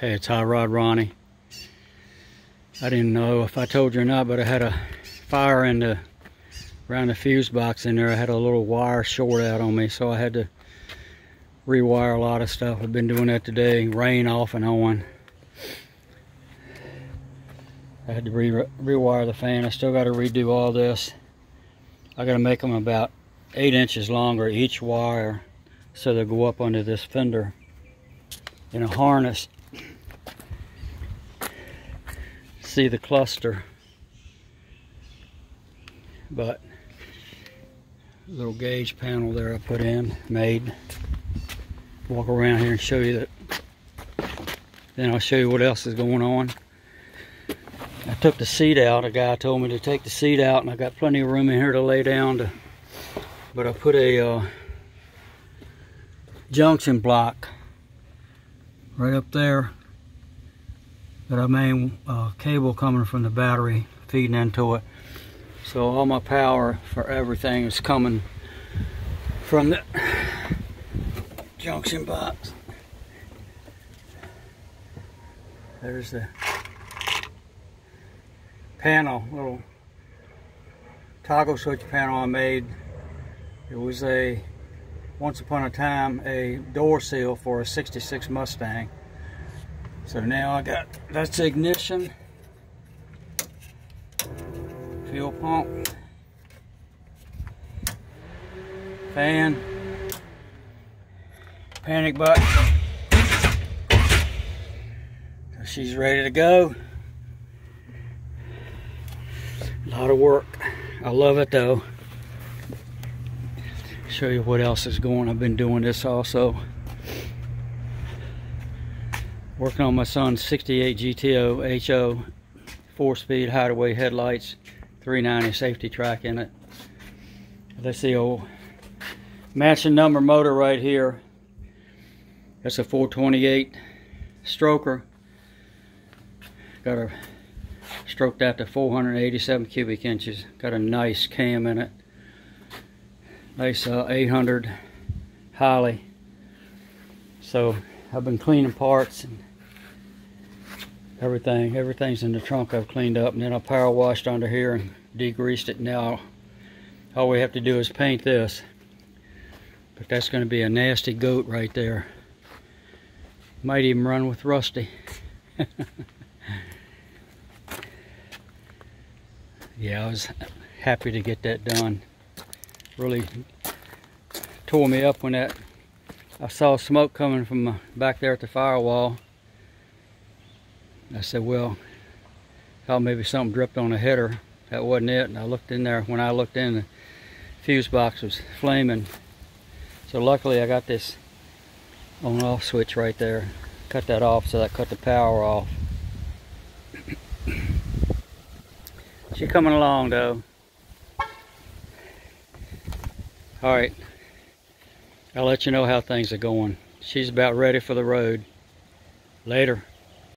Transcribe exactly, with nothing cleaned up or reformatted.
Hey, it's Hotrod Ronnie. I didn't know if I told you or not, but I had a fire in the, around the fuse box in there. I had a little wire short out on me, so I had to rewire a lot of stuff. I've been doing that today, rain off and on. I had to re rewire the fan. I still got to redo all this. I got to make them about eight inches longer, each wire, so they'll go up under this fender in a harness. See the cluster, but little gauge panel there I put in, made. Walk around here and show you that. Then I'll show you what else is going on. I took the seat out. A guy told me to take the seat out, and I got plenty of room in here to lay down. To, but I put a uh, junction block right up there. Got our main uh, cable coming from the battery feeding into it, so all my power for everything is coming from the junction box. There's the panel, little toggle switch panel I made. It was a once upon a time a door seal for a sixty-six Mustang. So now I got, that's ignition, fuel pump, fan, panic button. She's ready to go. A lot of work. I love it though. Show you what else is going. I've been doing this also. Working on my son's sixty-eight G T O H O four-speed hideaway headlights, three ninety safety track in it. That's the old matching number motor right here. That's a four twenty-eight stroker. Got a stroked out to four hundred eighty-seven cubic inches. Got a nice cam in it. Nice uh, eight hundred Holly. So I've been cleaning parts and everything. Everything's in the trunk I've cleaned up, and then I power washed under here and degreased it. Now all we have to do is paint this, but that's going to be a nasty goat right there. Might even run with Rusty. Yeah, I was happy to get that done. Really tore me up when that, I saw smoke coming from back there at the firewall. I said, well, thought maybe something dripped on the header. That wasn't it. And I looked in there. When I looked in, the fuse box was flaming. So luckily I got this on off switch right there. Cut that off, so that cut the power off. She's coming along though. All right. I'll let you know how things are going. She's about ready for the road. Later.